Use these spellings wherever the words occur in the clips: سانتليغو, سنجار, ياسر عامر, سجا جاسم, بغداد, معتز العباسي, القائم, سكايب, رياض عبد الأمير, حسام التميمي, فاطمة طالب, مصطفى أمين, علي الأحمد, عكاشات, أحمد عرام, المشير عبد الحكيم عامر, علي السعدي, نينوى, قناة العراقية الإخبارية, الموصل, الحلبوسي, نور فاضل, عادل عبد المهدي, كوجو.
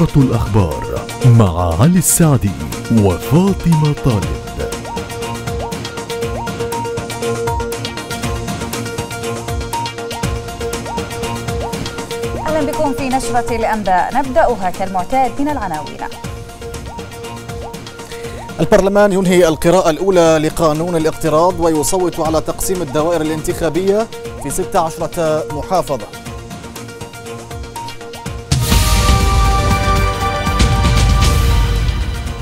نشرة الأخبار مع علي السعدي وفاطمة طالب. أهلا بكم في نشرة الأنباء، نبدأها كالمعتاد من العناوين. البرلمان ينهي القراءة الأولى لقانون الاقتراض ويصوت على تقسيم الدوائر الانتخابية في 16 محافظة.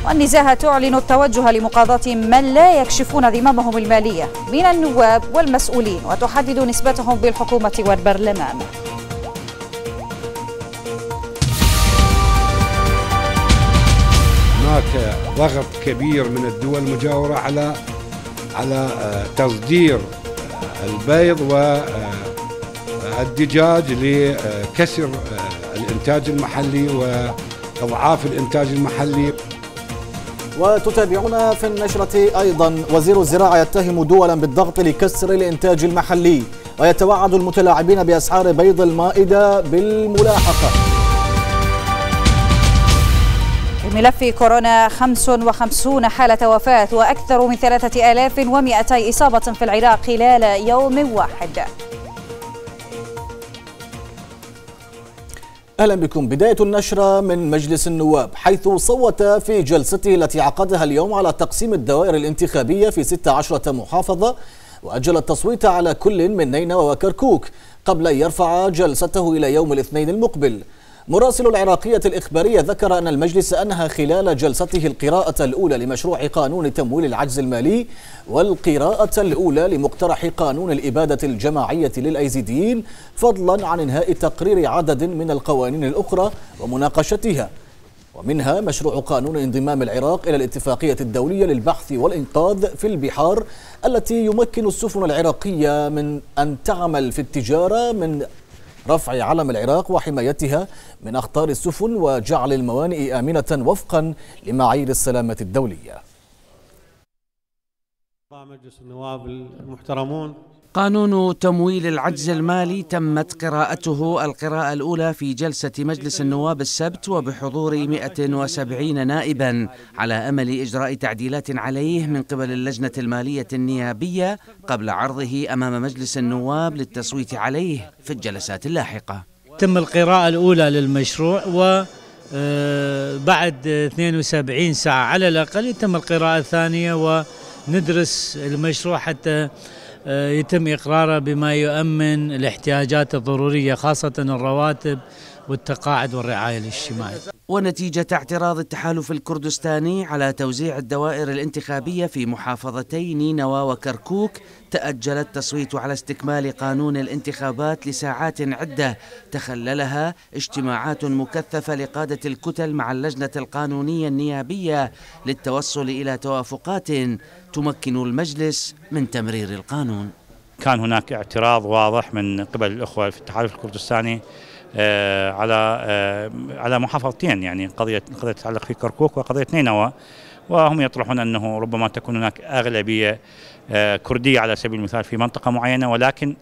والنزاهة تعلن التوجه لمقاضاة من لا يكشفون ذممهم المالية من النواب والمسؤولين وتحدد نسبتهم بالحكومة والبرلمان. هناك ضغط كبير من الدول المجاورة على تصدير البيض والدجاج لكسر الإنتاج المحلي وإضعاف الإنتاج المحلي. وتتابعنا في النشرة أيضا، وزير الزراعة يتهم دولا بالضغط لكسر الإنتاج المحلي ويتوعد المتلاعبين بأسعار بيض المائدة بالملاحقة. ملف كورونا 55 حالة وفاة وأكثر من 3200 إصابة في العراق خلال يوم واحد. أهلا بكم. بداية النشرة من مجلس النواب، حيث صوت في جلسته التي عقدها اليوم على تقسيم الدوائر الانتخابية في 16 محافظة، وأجل التصويت على كل من نينوى وكركوك قبل أن يرفع جلسته إلى يوم الاثنين المقبل. مراسل العراقية الإخبارية ذكر أن المجلس أنهى خلال جلسته القراءة الأولى لمشروع قانون تمويل العجز المالي، والقراءة الأولى لمقترح قانون الإبادة الجماعية للأيزيديين، فضلا عن إنهاء تقرير عدد من القوانين الأخرى ومناقشتها، ومنها مشروع قانون انضمام العراق إلى الاتفاقية الدولية للبحث والإنقاذ في البحار، التي يمكن السفن العراقية من أن تعمل في التجارة من رفع علم العراق وحمايتها من أخطار السفن وجعل الموانئ آمنة وفقا لمعايير السلامة الدولية. مجلس النواب المحترمون، قانون تمويل العجز المالي تمت قراءته القراءة الأولى في جلسة مجلس النواب السبت وبحضور 170 نائبا، على أمل إجراء تعديلات عليه من قبل اللجنة المالية النيابية قبل عرضه أمام مجلس النواب للتصويت عليه في الجلسات اللاحقة. تم القراءة الأولى للمشروع، وبعد 72 ساعة على الأقل تم القراءة الثانية، وندرس المشروع حتى يتم إقراره بما يؤمن الاحتياجات الضرورية، خاصة الرواتب والتقاعد والرعاية الاجتماعية. ونتيجة اعتراض التحالف الكردستاني على توزيع الدوائر الانتخابية في محافظتي نينوى وكركوك، تأجل التصويت على استكمال قانون الانتخابات لساعات عدة تخللها اجتماعات مكثفة لقادة الكتل مع اللجنة القانونية النيابية للتوصل إلى توافقات تمكن المجلس من تمرير القانون. كان هناك اعتراض واضح من قبل الأخوة في التحالف الكردستاني على محافظتين، يعني قضية تتعلق في كركوك وقضية نينوى، وهم يطرحون أنه ربما تكون هناك أغلبية كردية على سبيل المثال في منطقة معينة، ولكن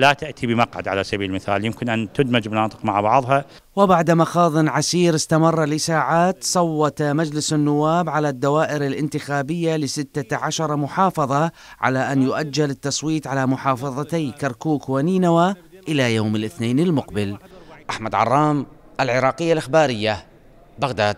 لا تأتي بمقعد على سبيل المثال، يمكن أن تدمج مناطق مع بعضها. وبعد مخاض عسير استمر لساعات، صوت مجلس النواب على الدوائر الانتخابية ل16 محافظة، على أن يؤجل التصويت على محافظتي كركوك ونينوى إلى يوم الاثنين المقبل. أحمد عرام، العراقية الإخبارية، بغداد.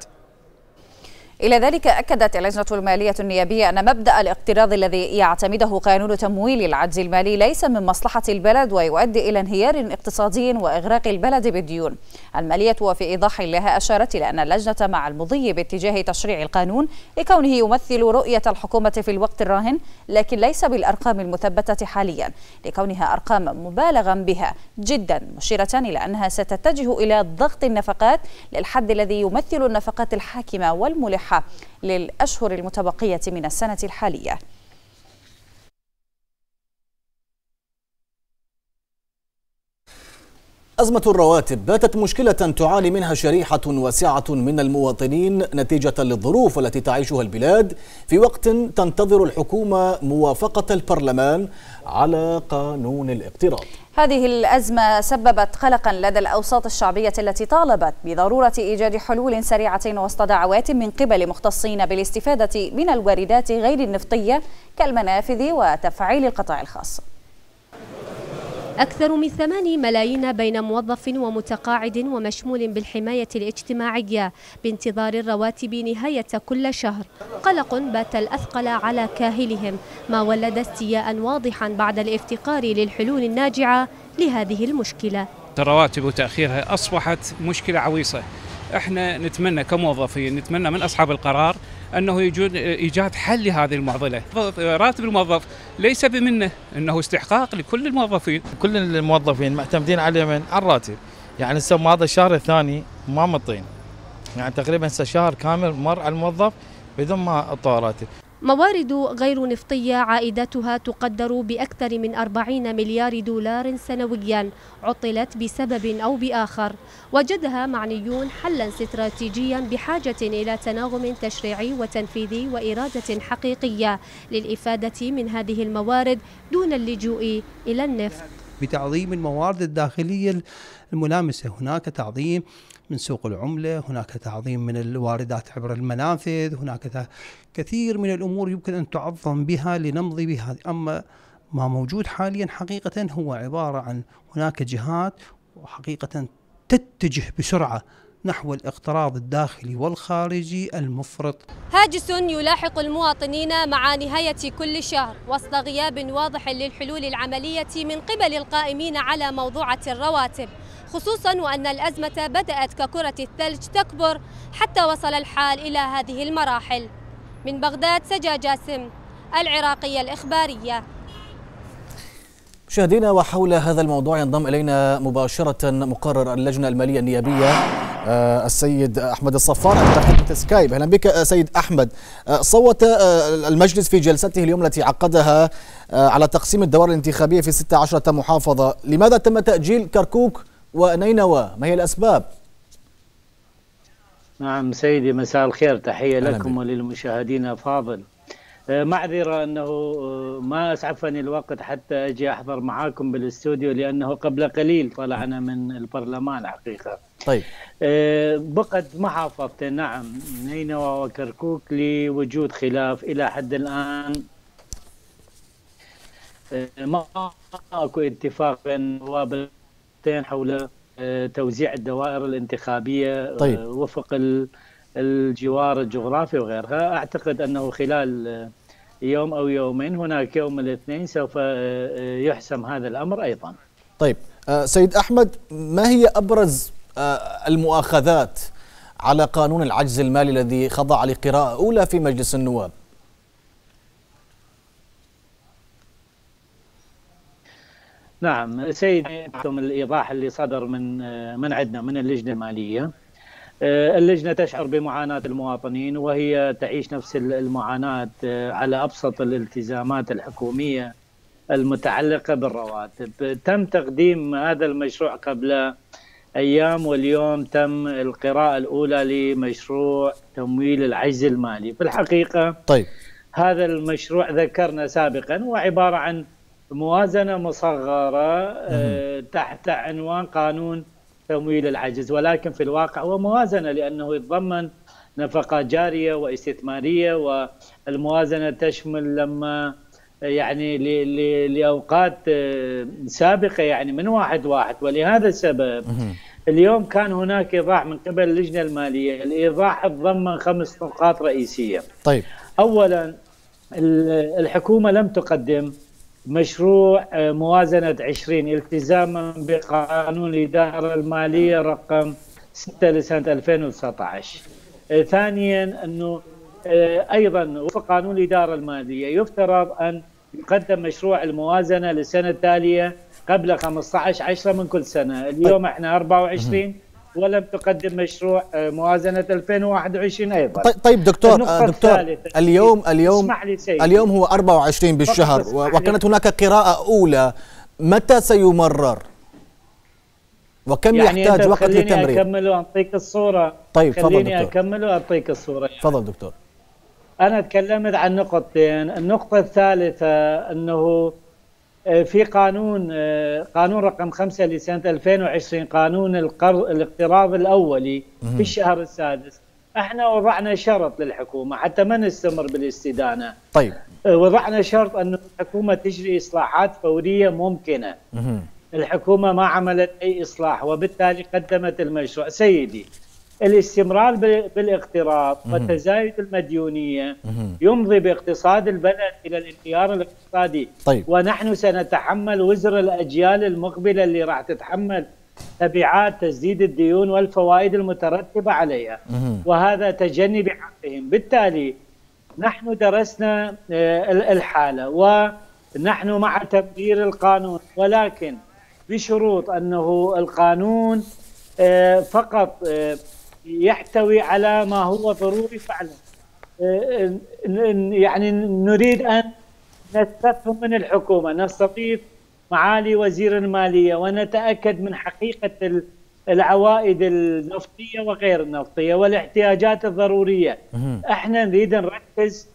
إلى ذلك أكدت اللجنة المالية النيابية أن مبدأ الاقتراض الذي يعتمده قانون تمويل العجز المالي ليس من مصلحة البلد ويؤدي إلى انهيار اقتصادي وإغراق البلد بالديون المالية. وفي إيضاح لها أشارت إلى أن اللجنة مع المضي باتجاه تشريع القانون لكونه يمثل رؤية الحكومة في الوقت الراهن، لكن ليس بالأرقام المثبتة حاليا لكونها أرقام مبالغا بها جدا، مشيرة إلى أنها ستتجه إلى ضغط النفقات للحد الذي يمثل النفقات الحاكمة والملحة للأشهر المتبقية من السنة الحالية. أزمة الرواتب باتت مشكلة تعاني منها شريحة واسعة من المواطنين نتيجة للظروف التي تعيشها البلاد، في وقت تنتظر الحكومة موافقة البرلمان على قانون الاقتراض. هذه الأزمة سببت قلقا لدى الأوساط الشعبية التي طالبت بضرورة إيجاد حلول سريعة وسط دعوات من قبل مختصين بالاستفادة من الواردات غير النفطية كالمنافذ وتفعيل القطاع الخاص. أكثر من 8 ملايين بين موظف ومتقاعد ومشمول بالحماية الاجتماعية بانتظار الرواتب نهاية كل شهر. قلق بات الأثقل على كاهلهم، ما ولد استياء واضحا بعد الافتقار للحلول الناجعة لهذه المشكلة. الرواتب وتأخيرها أصبحت مشكلة عويصة. احنا نتمنى كموظفين، نتمنى من أصحاب القرار أنه إيجاد حل لهذه المعضلة. راتب الموظف ليس بمنه، إنه استحقاق لكل الموظفين. كل الموظفين معتمدين عليه من الراتب، يعني هسه هذا الشهر الثاني ما مطين، يعني تقريبا هسه شهر كامل مر على الموظف بدون ما أطوى راتب. موارد غير نفطية عائداتها تقدر بأكثر من 40 مليار دولار سنويا عطلت بسبب أو بآخر، وجدها معنيون حلا استراتيجيا بحاجة إلى تناغم تشريعي وتنفيذي وإرادة حقيقية للإفادة من هذه الموارد دون اللجوء إلى النفط. بتعظيم الموارد الداخلية الملامسة، هناك تعظيم من سوق العملة، هناك تعظيم من الواردات عبر المنافذ، هناك كثير من الأمور يمكن أن تعظم بها لنمض بها. أما ما موجود حاليا حقيقة هو عبارة عن هناك جهات حقيقة تتجه بسرعة نحو الاقتراض الداخلي والخارجي المفرط. هاجس يلاحق المواطنين مع نهاية كل شهر وسط غياب واضح للحلول العملية من قبل القائمين على موضوع الرواتب، خصوصا وأن الأزمة بدأت ككرة الثلج تكبر حتى وصل الحال إلى هذه المراحل. من بغداد سجا جاسم، العراقية الإخبارية. مشاهدينا، وحول هذا الموضوع ينضم إلينا مباشرة مقرر اللجنة المالية النيابية السيد أحمد الصفار عبر خدمة سكايب. أهلا بك سيد أحمد. صوت المجلس في جلسته اليوم التي عقدها على تقسيم الدوائر الانتخابية في 16 محافظة. لماذا تم تأجيل كركوك ونينوى؟ ما هي الأسباب؟ نعم سيدي، مساء الخير، تحية لكم وللمشاهدين. فاضل، معذرة أنه ما أسعفني الوقت حتى أجي أحضر معاكم بالاستوديو، لأنه قبل قليل طلعنا من البرلمان حقيقة. طيب، بقت محافظة نعم نينوى وكركوك لوجود خلاف إلى حد الآن، ما أكو اتفاق بين نواب حول توزيع الدوائر الانتخابية. طيب، وفق الجوار الجغرافي وغيرها. أعتقد أنه خلال يوم أو يومين، هناك يوم الاثنين، سوف يحسم هذا الأمر أيضا. طيب سيد أحمد، ما هي أبرز المؤاخذات على قانون العجز المالي الذي خضع لقراءة أولى في مجلس النواب؟ نعم سيدي، الإيضاح اللي صدر من عندنا من اللجنة المالية. اللجنة تشعر بمعاناة المواطنين، وهي تعيش نفس المعاناة على أبسط الالتزامات الحكومية المتعلقة بالرواتب. تم تقديم هذا المشروع قبل أيام، واليوم تم القراءة الأولى لمشروع تمويل العجز المالي. في الحقيقة طيب، هذا المشروع ذكرنا سابقا وعبارة عن موازنة مصغرة تحت عنوان قانون تمويل العجز، ولكن في الواقع هو موازنة لأنه يتضمن نفقات جارية واستثمارية، والموازنة تشمل لما يعني لأوقات سابقة، يعني من 1/1. ولهذا السبب اليوم كان هناك إيضاح من قبل اللجنة المالية. الإيضاح تضمن 5 نقاط رئيسية. طيب، أولا، الحكومة لم تقدم مشروع موازنة 20 التزاما بقانون الإدارة المالية رقم 6 لسنة 2019. ثانيا، أنه أيضا وفق قانون الإدارة المالية يفترض أن يقدم مشروع الموازنة للسنة التالية قبل 15/10 من كل سنة. اليوم احنا 24 ولم تقدم مشروع موازنة 2021 أيضا. طيب دكتور، اليوم هو 24 بالشهر، وكانت هناك قراءة أولى، متى سيمرر؟ وكم يعني يحتاج وقت للتمرين؟ خليني أكمل وأعطيك الصورة. طيب تفضل دكتور. خليني أكمل وأعطيك الصورة. تفضل يعني. دكتور. أنا تكلمت عن نقطتين، النقطة الثالثة أنه في قانون رقم 5 لسنة 2020، قانون الاقتراض الأولي في الشهر السادس، احنا وضعنا شرط للحكومة حتى ما نستمر بالاستدانة. طيب وضعنا شرط أن الحكومة تجري إصلاحات فورية ممكنة. الحكومة ما عملت أي إصلاح وبالتالي قدمت المشروع. سيدي الاستمرار بالاقتراض وتزايد المديونية يمضي باقتصاد البلد إلى الانهيار الاقتصادي. طيب. ونحن سنتحمل وزر الأجيال المقبلة اللي راح تتحمل تبعات تسديد الديون والفوائد المترتبة عليها، وهذا تجني بحقهم. بالتالي نحن درسنا الحالة ونحن مع تغيير القانون، ولكن بشروط أنه القانون فقط يحتوي على ما هو ضروري فعلا. يعني نريد أن نستفهم من الحكومة، نستضيف معالي وزير المالية ونتأكد من حقيقة العوائد النفطية وغير النفطية والاحتياجات الضرورية. احنا نريد نركز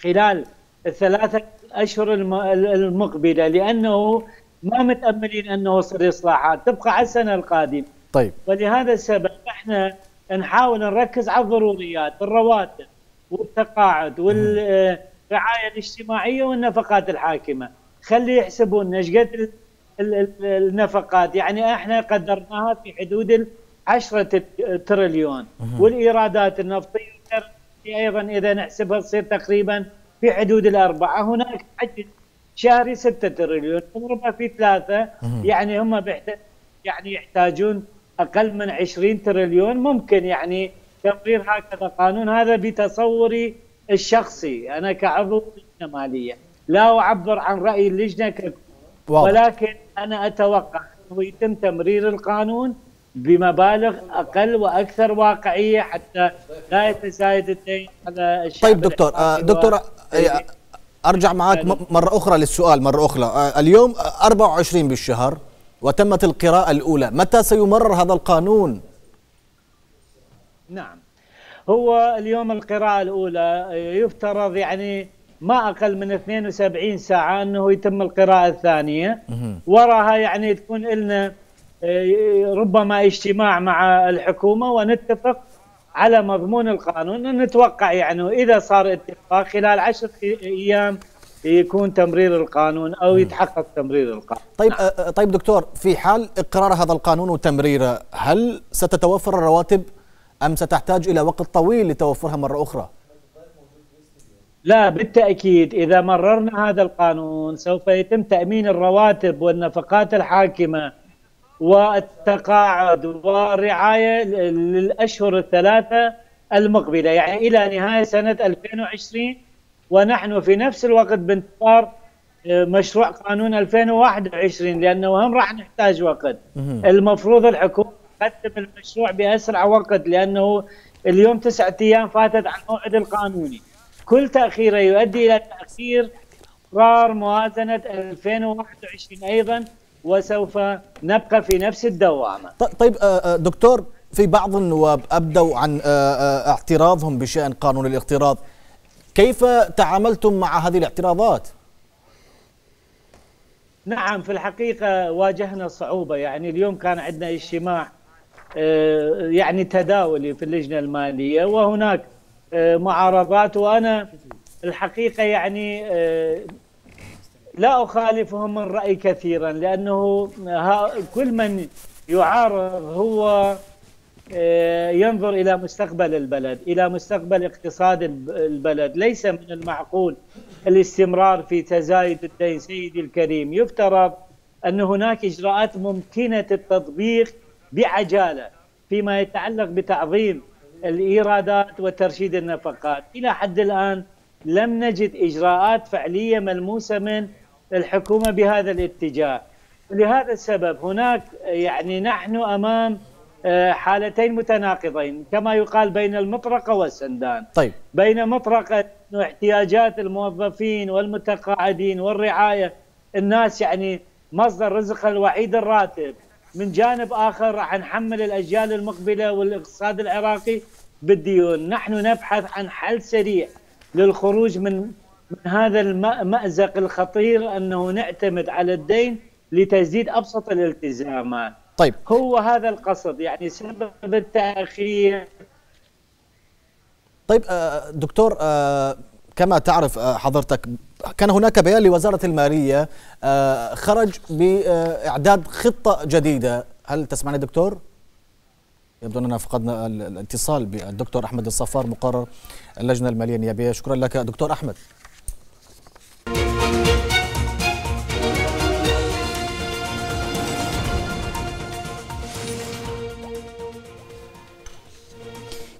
خلال الثلاثة أشهر المقبلة، لأنه ما متأملين أنه يصير إصلاحات، تبقى على السنة القادمة. طيب. ولهذا السبب احنا نحاول نركز على الضروريات، الرواتب والتقاعد والرعايه الاجتماعيه والنفقات الحاكمه. خلي يحسبون ايش قد النفقات، يعني احنا قدرناها في حدود ال 10 تريليون، والايرادات النفطيه ايضا اذا نحسبها تصير تقريبا في حدود الاربعه. هناك حجز شهري 6 تريليون، نضربها في 3 يعني هم يعني يحتاجون أقل من 20 تريليون. ممكن يعني تقرير هكذا قانون، هذا بتصوري الشخصي أنا كعضو لجنة مالية، لا أعبر عن رأي اللجنة ولكن أنا أتوقع أنه يتم تمرير القانون بمبالغ أقل وأكثر واقعية حتى لا يتزايد الدين على الشعب. طيب دكتور، دكتور أرجع معك مرة أخرى للسؤال، مرة أخرى. اليوم 24 بالشهر وتمت القراءة الأولى، متى سيمرر هذا القانون؟ نعم، هو اليوم القراءة الأولى، يفترض يعني ما أقل من 72 ساعة أنه يتم القراءة الثانية، وراها يعني تكون لنا ربما اجتماع مع الحكومة ونتفق على مضمون القانون. نتوقع يعني إذا صار اتفاق خلال 10 أيام يكون تمرير القانون او يتحقق تمرير القانون. طيب نعم. طيب دكتور، في حال اقرار هذا القانون وتمريره، هل ستتوفر الرواتب ام ستحتاج الى وقت طويل لتوفرها مره اخرى؟ لا بالتاكيد، اذا مررنا هذا القانون سوف يتم تامين الرواتب والنفقات الحاكمه والتقاعد والرعايه للاشهر الثلاثه المقبله، يعني الى نهايه سنه 2020. ونحن في نفس الوقت بانتظار مشروع قانون 2021، لأنه هم راح نحتاج وقت. المفروض الحكومة تقدم المشروع بأسرع وقت، لأنه اليوم 9 أيام فاتت عن الموعد القانوني. كل تأخيره يؤدي إلى تأخير قرار موازنة 2021 أيضا، وسوف نبقى في نفس الدوامة. طيب دكتور، في بعض النواب أبدوا عن اعتراضهم بشأن قانون الاقتراض، كيف تعاملتم مع هذه الاعتراضات؟ نعم في الحقيقة واجهنا صعوبة، يعني اليوم كان عندنا اجتماع يعني تداولي في اللجنة المالية، وهناك معارضات، وأنا الحقيقة يعني لا أخالفهم من رأي كثيرا، لأنه كل من يعارض هو ينظر إلى مستقبل البلد، إلى مستقبل اقتصاد البلد. ليس من المعقول الاستمرار في تزايد الدين سيدي الكريم. يفترض أن هناك إجراءات ممكنة التطبيق بعجالة فيما يتعلق بتعظيم الإيرادات وترشيد النفقات. إلى حد الآن لم نجد إجراءات فعلية ملموسة من الحكومة بهذا الاتجاه. لهذا السبب هناك يعني نحن أمام حالتين متناقضين كما يقال، بين المطرقة والسندان. طيب. بين مطرقة احتياجات الموظفين والمتقاعدين والرعاية، الناس يعني مصدر رزقها الوحيد الراتب، من جانب آخر راح نحمل الأجيال المقبلة والاقتصاد العراقي بالديون. نحن نبحث عن حل سريع للخروج من هذا المأزق الخطير، أنه نعتمد على الدين لتسديد أبسط الالتزامات. طيب، هو هذا القصد يعني سبب التأخير. طيب دكتور، كما تعرف حضرتك كان هناك بيان لوزارة المالية خرج بإعداد خطة جديدة، هل تسمعني دكتور؟ يبدو أننا فقدنا الاتصال بالدكتور أحمد الصفار مقرر اللجنة المالية النيابية. شكرا لك دكتور أحمد.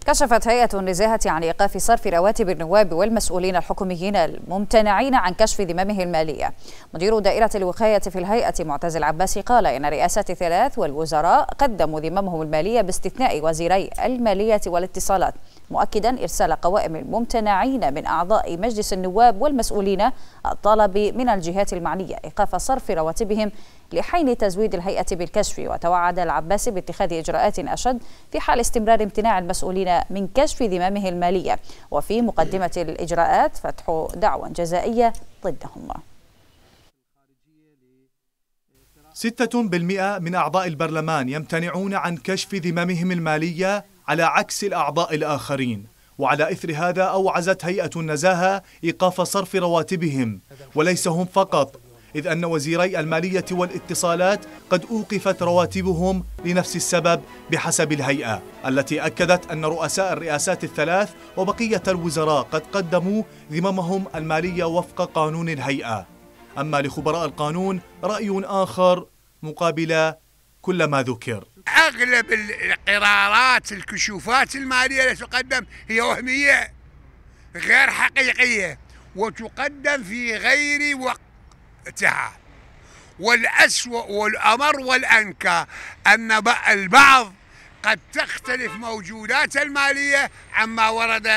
كشفت هيئة نزاهة عن إيقاف صرف رواتب النواب والمسؤولين الحكوميين الممتنعين عن كشف ذمامه المالية. مدير دائرة الوقاية في الهيئة معتز العباسي قال إن رئاسات الثلاث والوزراء قدموا ذمامهم المالية باستثناء وزيري المالية والاتصالات، مؤكدا إرسال قوائم الممتنعين من أعضاء مجلس النواب والمسؤولين الطلب من الجهات المعنية إيقاف صرف رواتبهم لحين تزويد الهيئة بالكشف. وتوعد العباسي باتخاذ إجراءات أشد في حال استمرار امتناع المسؤولين من كشف ذمامه المالية، وفي مقدمة الإجراءات فتح دعوى جزائية ضدهم. 6% من أعضاء البرلمان يمتنعون عن كشف ذمامهم المالية على عكس الأعضاء الآخرين، وعلى إثر هذا أوعزت هيئة النزاهة إيقاف صرف رواتبهم. وليس هم فقط، إذ أن وزيري المالية والاتصالات قد أوقفت رواتبهم لنفس السبب بحسب الهيئة، التي أكدت أن رؤساء الرئاسات الثلاث وبقية الوزراء قد قدموا ذمامهم المالية وفق قانون الهيئة. أما لخبراء القانون رأي آخر مقابل كل ما ذكر. أغلب القرارات الكشوفات المالية التي تقدم هي وهمية غير حقيقية وتقدم في غير وقتها، والأسوأ والأمر والأنكى أن البعض قد تختلف موجودات المالية عما ورد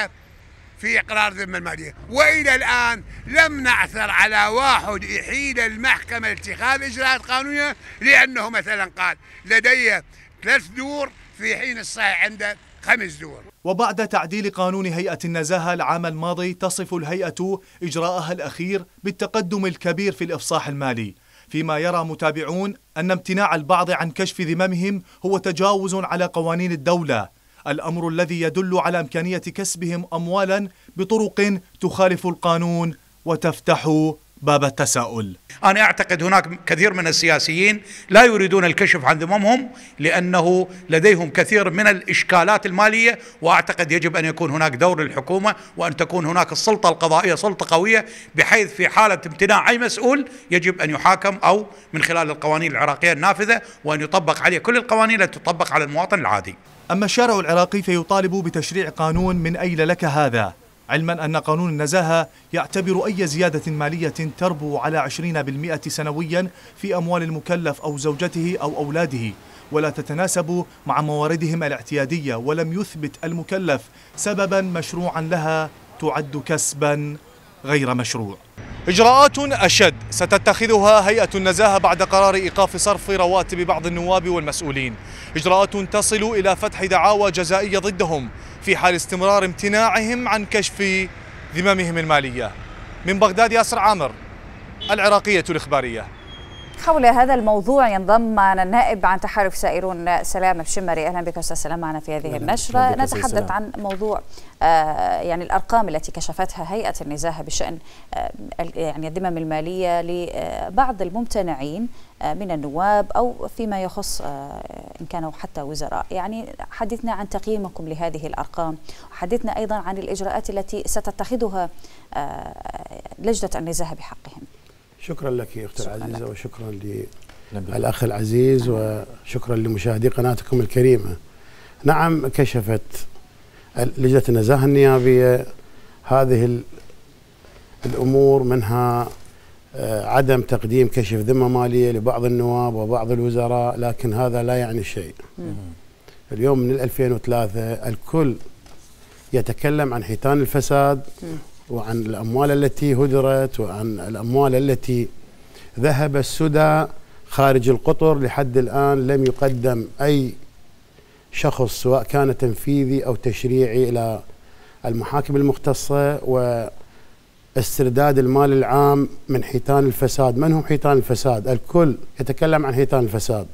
في إقرار ذمة المالية. وإلى الآن لم نعثر على واحد يحيل المحكمة لاتخاذ إجراءات قانونية لأنه مثلا قال لدي 3 دور في حين الصحيح عنده 5 دور. وبعد تعديل قانون هيئة النزاهة العام الماضي تصف الهيئة إجراءها الأخير بالتقدم الكبير في الإفصاح المالي، فيما يرى متابعون أن امتناع البعض عن كشف ذمامهم هو تجاوز على قوانين الدولة، الأمر الذي يدل على إمكانية كسبهم أموالا بطرق تخالف القانون وتفتح باب التساؤل. أنا أعتقد هناك كثير من السياسيين لا يريدون الكشف عن ذممهم لأنه لديهم كثير من الإشكالات المالية، وأعتقد يجب أن يكون هناك دور للحكومة وأن تكون هناك السلطة القضائية سلطة قوية، بحيث في حالة امتناع أي مسؤول يجب أن يحاكم أو من خلال القوانين العراقية النافذة، وأن يطبق عليه كل القوانين التي تطبق على المواطن العادي. أما الشارع العراقي فيطالب بتشريع قانون من أين لك هذا، علما أن قانون النزاهة يعتبر أي زيادة مالية تربو على 20% سنويا في أموال المكلف أو زوجته أو أولاده ولا تتناسب مع مواردهم الاعتيادية، ولم يثبت المكلف سببا مشروعا لها تعد كسبا غير مشروع. إجراءات أشد ستتخذها هيئة النزاهة بعد قرار إيقاف صرف رواتب بعض النواب والمسؤولين، إجراءات تصل إلى فتح دعاوى جزائية ضدهم في حال استمرار امتناعهم عن كشف ذمامهم المالية. من بغداد ياسر عامر، العراقية الإخبارية. حول هذا الموضوع ينضم معنا النائب عن تحالف سائرون سلام بشمري. أهلا بك أستاذ سلام معنا في هذه النشرة. نتحدث عن موضوع يعني الأرقام التي كشفتها هيئة النزاهة بشأن يعني الذمم المالية لبعض الممتنعين من النواب أو فيما يخص إن كانوا حتى وزراء. يعني حدثنا عن تقييمكم لهذه الأرقام، وحدثنا أيضا عن الإجراءات التي ستتخذها لجنة النزاهة بحقهم. شكرا لك يا أختي العزيزة، وشكرا للأخ العزيز، وشكرا لمشاهدي قناتكم الكريمة. نعم، كشفت لجنة النزاهة النيابية هذه الأمور، منها عدم تقديم كشف ذمة مالية لبعض النواب وبعض الوزراء، لكن هذا لا يعني شيء. اليوم من 2003 الكل يتكلم عن حيتان الفساد وعن الأموال التي هدرت وعن الأموال التي ذهب السدى خارج القطر. لحد الآن لم يقدم أي شخص سواء كان تنفيذي أو تشريعي إلى المحاكم المختصة، واسترداد المال العام من حيتان الفساد. من هم حيتان الفساد؟ الكل يتكلم عن حيتان الفساد.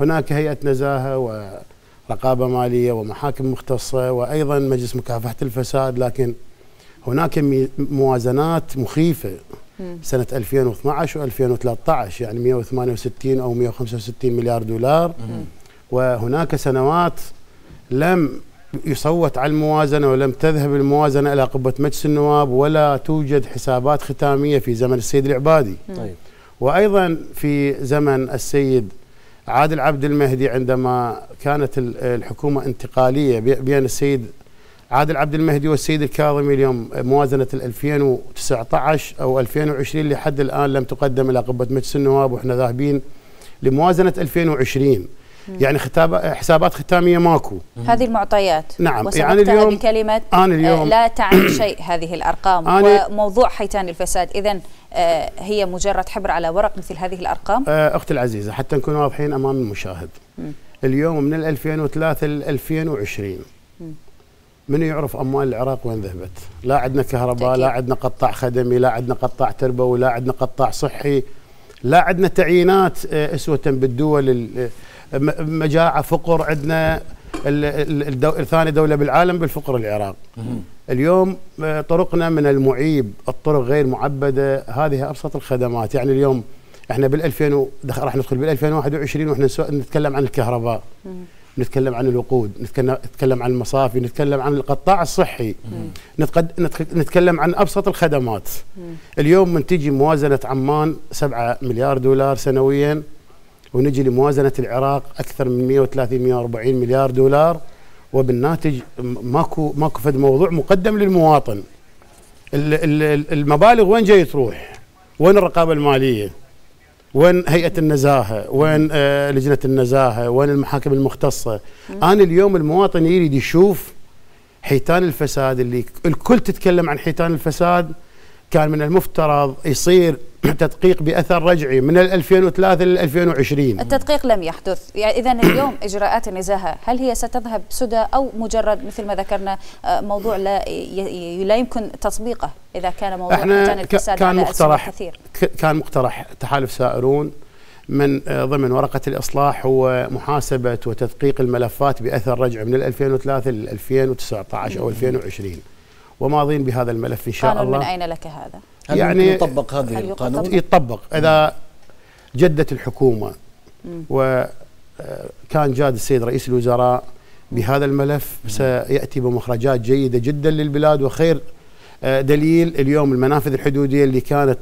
هناك هيئة نزاهة ورقابة مالية ومحاكم مختصة وأيضا مجلس مكافحة الفساد، لكن هناك موازنات مخيفة سنة 2012 و2013 يعني 168 أو 165 مليار دولار. وهناك سنوات لم يصوت على الموازنة ولم تذهب الموازنة إلى قبة مجلس النواب، ولا توجد حسابات ختامية في زمن السيد العبادي. وأيضا في زمن السيد عادل عبد المهدي عندما كانت الحكومة انتقالية بين السيد عادل عبد المهدي والسيد الكاظمي. اليوم موازنة 2019 أو 2020 لحد الآن لم تقدم إلى قبة مجلس النواب، وإحنا ذاهبين لموازنة 2020. يعني حسابات ختامية ماكو. هذه المعطيات نعم، يعني اليوم بكلمة لا تعني شيء هذه الأرقام وموضوع حيتان الفساد. إذن هي مجرد حبر على ورق مثل هذه الأرقام. أختي العزيزة حتى نكون واضحين أمام المشاهد، اليوم من 2003 إلى 2020 من يعرف أموال العراق وين ذهبت؟ لا عندنا كهرباء، لا عندنا قطاع خدمي، لا عندنا قطاع تربوي، لا عندنا قطاع صحي، لا عندنا تعيينات أسوة بالدول، مجاعة، فقر. عندنا الثاني دولة بالعالم بالفقر العراق. اليوم طرقنا من المعيب، الطرق غير معبدة، هذه أبسط الخدمات. يعني اليوم احنا راح ندخل بال2021 واحنا نتكلم عن الكهرباء، نتكلم عن الوقود، نتكلم عن المصافي، نتكلم عن القطاع الصحي، نتكلم عن أبسط الخدمات. اليوم من تجي موازنة عمان 7 مليار دولار سنويا، ونجي لموازنة العراق أكثر من 130 140 مليار دولار، وبالناتج ماكو فد موضوع مقدم للمواطن. المبالغ وين جاي تروح؟ وين الرقابة المالية؟ وين هيئة النزاهة؟ وين لجنة النزاهة؟ وين المحاكم المختصة؟ أنا اليوم المواطن يريد يشوف حيتان الفساد اللي الكل تتكلم عن حيتان الفساد. كان من المفترض يصير تدقيق بأثر رجعي من 2003 إلى 2020. التدقيق لم يحدث. يعني إذن اليوم إجراءات النزاهة هل هي ستذهب سدى أو مجرد مثل ما ذكرنا موضوع لا يمكن تطبيقه إذا كان موضوع حيتان الفساد على أسواق كثير؟ كان مقترح تحالف سائرون من ضمن ورقة الإصلاح هو محاسبة وتدقيق الملفات بأثر رجعي من 2003 إلى 2019 أو 2020، وماضين بهذا الملف إن شاء الله. قانون من أين لك هذا؟ يعني يطبق هذا القانون؟ يطبق إذا جدت الحكومة. وكان جاد السيد رئيس الوزراء بهذا الملف، سيأتي بمخرجات جيدة جدا للبلاد وخير. دليل اليوم المنافذ الحدودية اللي كانت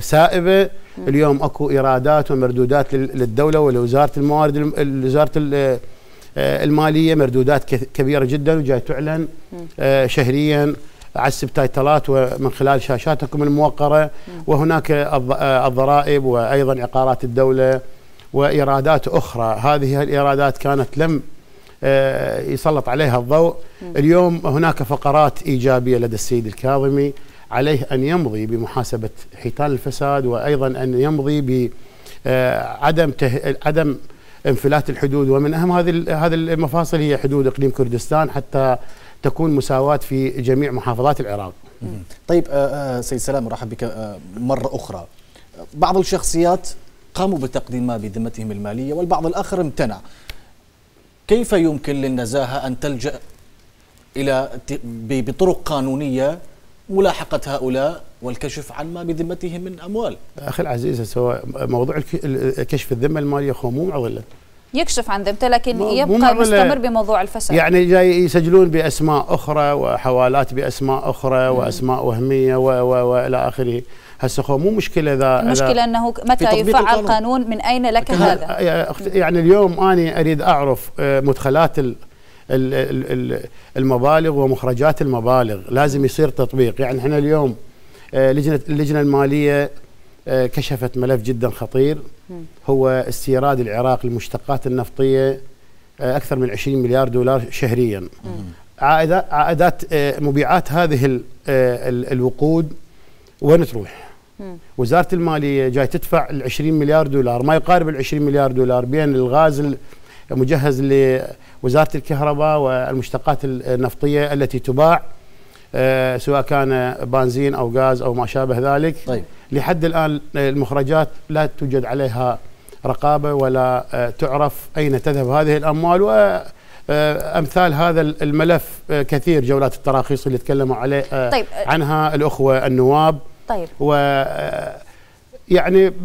سائبة، اليوم أكو إيرادات ومردودات للدولة ولوزارة الموارد، وزارة المالية، مردودات كبيرة جدا وجاي تعلن شهريا على السبتايتلات ومن خلال شاشاتكم الموقرة. وهناك الضرائب وأيضا عقارات الدولة وإيرادات أخرى. هذه الإيرادات كانت لم يسلط عليها الضوء. اليوم هناك فقرات إيجابية لدى السيد الكاظمي، عليه أن يمضي بمحاسبة حيتان الفساد، وأيضا أن يمضي بعدم انفلات الحدود. ومن أهم هذه المفاصل هي حدود إقليم كردستان، حتى تكون مساواة في جميع محافظات العراق. طيب سيد سلام، أرحب بك مرة أخرى. بعض الشخصيات قاموا بتقديم ما بذمتهم المالية والبعض الآخر امتنع. كيف يمكن للنزاهة أن تلجأ إلى بطرق قانونية ملاحقة هؤلاء والكشف عن ما بذمتهم من أموال؟ أخي العزيز، سواء موضوع كشف الذمة المالية مو معضلة. يكشف عن ذمته لكن يبقى مستمر بموضوع الفساد. يعني جاي يسجلون بأسماء أخرى وحوالات بأسماء أخرى وأسماء وهمية وإلى آخره. هسه مو مشكلة. ذا المشكلة أنه متى يفعل قانون من أين لك هذا؟ يعني اليوم أنا أريد أعرف مدخلات المبالغ ومخرجات المبالغ، لازم يصير تطبيق. يعني احنا اليوم اللجنة المالية كشفت ملف جدا خطير، هو استيراد العراق للمشتقات النفطية أكثر من 20 مليار دولار شهريا. عائدات مبيعات هذه الوقود وين تروح؟ وزارة المالية جاي تدفع ال 20 مليار دولار ما يقارب ال 20 مليار دولار بين الغاز المجهز لوزارة الكهرباء والمشتقات النفطية التي تباع سواء كان بنزين أو غاز أو ما شابه ذلك. طيب. لحد الآن المخرجات لا توجد عليها رقابة ولا تعرف أين تذهب هذه الأموال، وأمثال هذا الملف كثير، جولات التراخيص اللي تكلموا عليه طيب. عنها الأخوة النواب طيب. ويعني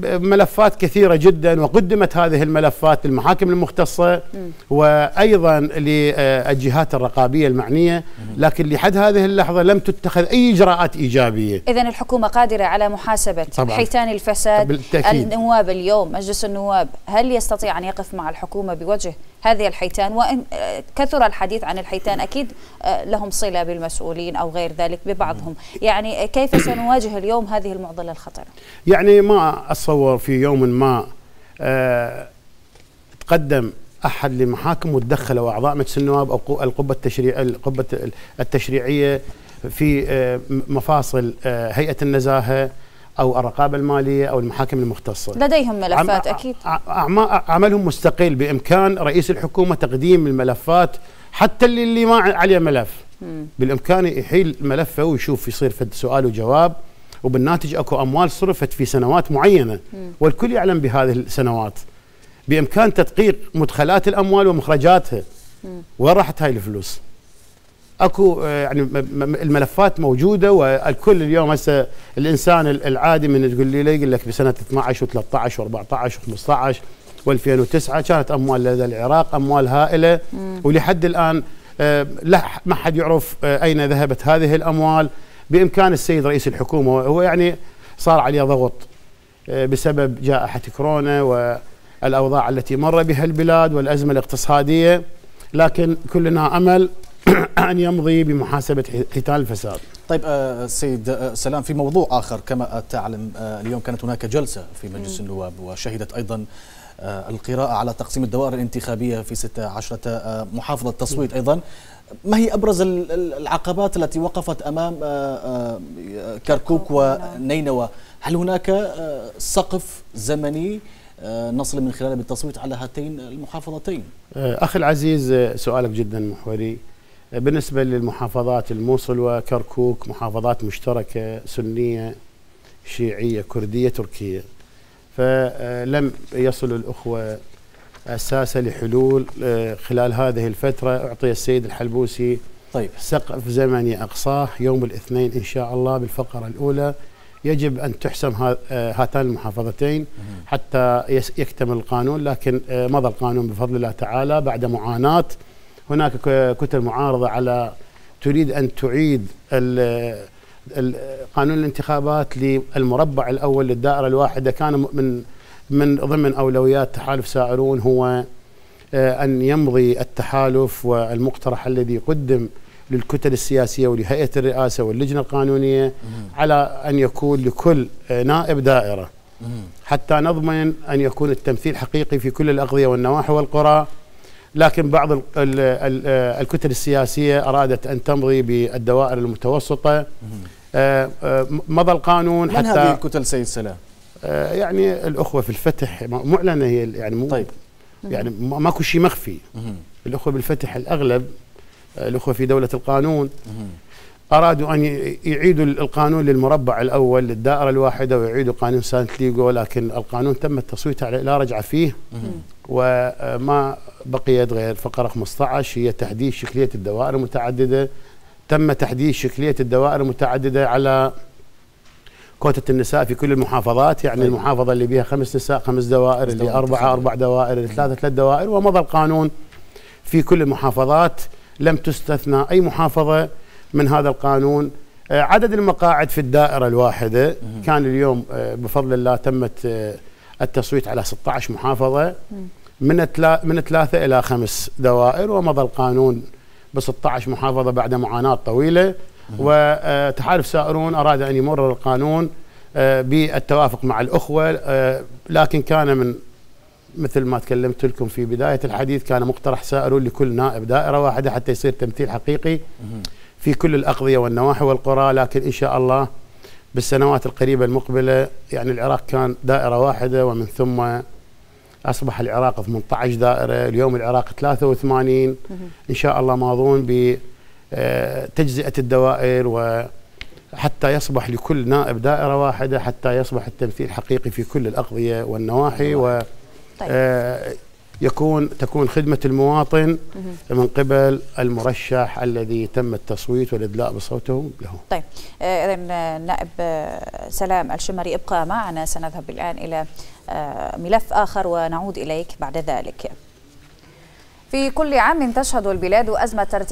ملفات كثيرة جدا، وقدمت هذه الملفات للمحاكم المختصة وأيضا للجهات الرقابية المعنية، لكن لحد هذه اللحظة لم تتخذ أي إجراءات إيجابية. إذن الحكومة قادرة على محاسبة حيتان الفساد بالتأكيد. النواب اليوم مجلس النواب هل يستطيع أن يقف مع الحكومة بوجه هذه الحيتان؟ وإن كثر الحديث عن الحيتان أكيد لهم صلة بالمسؤولين أو غير ذلك ببعضهم، يعني كيف سنواجه اليوم هذه المعضلة الخطرة؟ يعني ما أتصور في يوم ما تقدم أحد لمحاكم وتدخلوا أعضاء مجلس النواب أو القبة التشريعية في مفاصل هيئة النزاهة أو الرقابة المالية أو المحاكم المختصة. لديهم ملفات أكيد. عملهم مستقل، بإمكان رئيس الحكومة تقديم الملفات حتى اللي ما عليه ملف. بالإمكان يحيل ملفه ويشوف يصير فد سؤال وجواب، وبالناتج أكو أموال صرفت في سنوات معينة والكل يعلم بهذه السنوات. بإمكان تدقيق مدخلات الأموال ومخرجاتها. وين راحت هاي الفلوس؟ اكو يعني الملفات موجوده، والكل اليوم هسه الانسان العادي من تقول لي يقول لك بسنه 12 و13 و14 و15 و2009 كانت اموال لدى العراق اموال هائله، ولحد الان لا ما حد يعرف اين ذهبت هذه الاموال. بامكان السيد رئيس الحكومه، هو يعني صار عليه ضغط بسبب جائحه كورونا والاوضاع التي مر بها البلاد والازمه الاقتصاديه، لكن كلنا امل أن يمضي بمحاسبة حيتان الفساد. طيب السيد سلام، في موضوع آخر كما تعلم اليوم كانت هناك جلسة في مجلس النواب وشهدت أيضا القراءة على تقسيم الدوائر الانتخابية في 16 محافظة تصويت أيضا. ما هي أبرز العقبات التي وقفت أمام كركوك ونينوى؟ هل هناك سقف زمني نصل من خلاله بالتصويت على هاتين المحافظتين؟ أخي العزيز، سؤالك جدا محوري. بالنسبة للمحافظات الموصل وكركوك محافظات مشتركة سنية شيعية كردية تركية، فلم يصل الأخوة أساسا لحلول خلال هذه الفترة. أعطي السيد الحلبوسي طيب سقف زمني أقصاه يوم الاثنين إن شاء الله بالفقرة الأولى، يجب أن تحسم هاتان المحافظتين حتى يكتمل القانون، لكن مضى القانون بفضل الله تعالى بعد معاناة. هناك كتل معارضة على تريد أن تعيد قانون الانتخابات للمربع الأول للدائرة الواحدة، كان من ضمن أولويات تحالف سائرون هو أن يمضي التحالف والمقترح الذي قدم للكتل السياسية ولهيئة الرئاسة واللجنة القانونية على أن يكون لكل نائب دائرة حتى نضمن أن يكون التمثيل حقيقي في كل الأقضية والنواحي والقرى. لكن بعض الكتل السياسية أرادت أن تمضي بالدوائر المتوسطة، مضى القانون حتى. من هذه الكتل سيد سلام؟ يعني الأخوة في الفتح معلنة هي، يعني مو طيب يعني ماكو شيء مخفي. الأخوة بالفتح الأغلب، الأخوة في دولة القانون، أرادوا أن يعيدوا القانون للمربع الأول للدائرة الواحدة ويعيدوا قانون سانتليغو، لكن القانون تم التصويت عليه لا رجعة فيه، وما بقيت غير فقرة 15 هي تحديد شكلية الدوائر المتعددة. تم تحديد شكلية الدوائر المتعددة على كوتة النساء في كل المحافظات، يعني المحافظة اللي بها 5 نساء 5 دوائر، اللي 4 4 دوائر، اللي 3 3 دوائر، ومضى القانون في كل المحافظات، لم تستثنى أي محافظة من هذا القانون. عدد المقاعد في الدائرة الواحدة كان اليوم بفضل الله تمت التصويت على 16 محافظة من 3 إلى 5 دوائر، ومضى القانون ب 16 محافظة بعد معاناة طويلة. وتحالف سائرون أراد أن يمرر القانون بالتوافق مع الأخوة، لكن كان من مثل ما تكلمت لكم في بداية الحديث، كان مقترح سائرون لكل نائب دائرة واحدة حتى يصير تمثيل حقيقي في كل الأقضية والنواحي والقرى. لكن إن شاء الله بالسنوات القريبة المقبلة يعني العراق كان دائرة واحدة، ومن ثم أصبح العراق 18 دائرة، اليوم العراق 83 إن شاء الله ماضون بتجزئة الدوائر، وحتى يصبح لكل نائب دائرة واحدة حتى يصبح التمثيل حقيقي في كل الأقضية والنواحي، تكون خدمة المواطن من قبل المرشح الذي تم التصويت والإدلاء بصوته له. طيب إذن النائب سلام الشمري ابقى معنا، سنذهب الآن إلى ملف آخر ونعود إليك بعد ذلك. في كل عام تشهد البلاد أزمة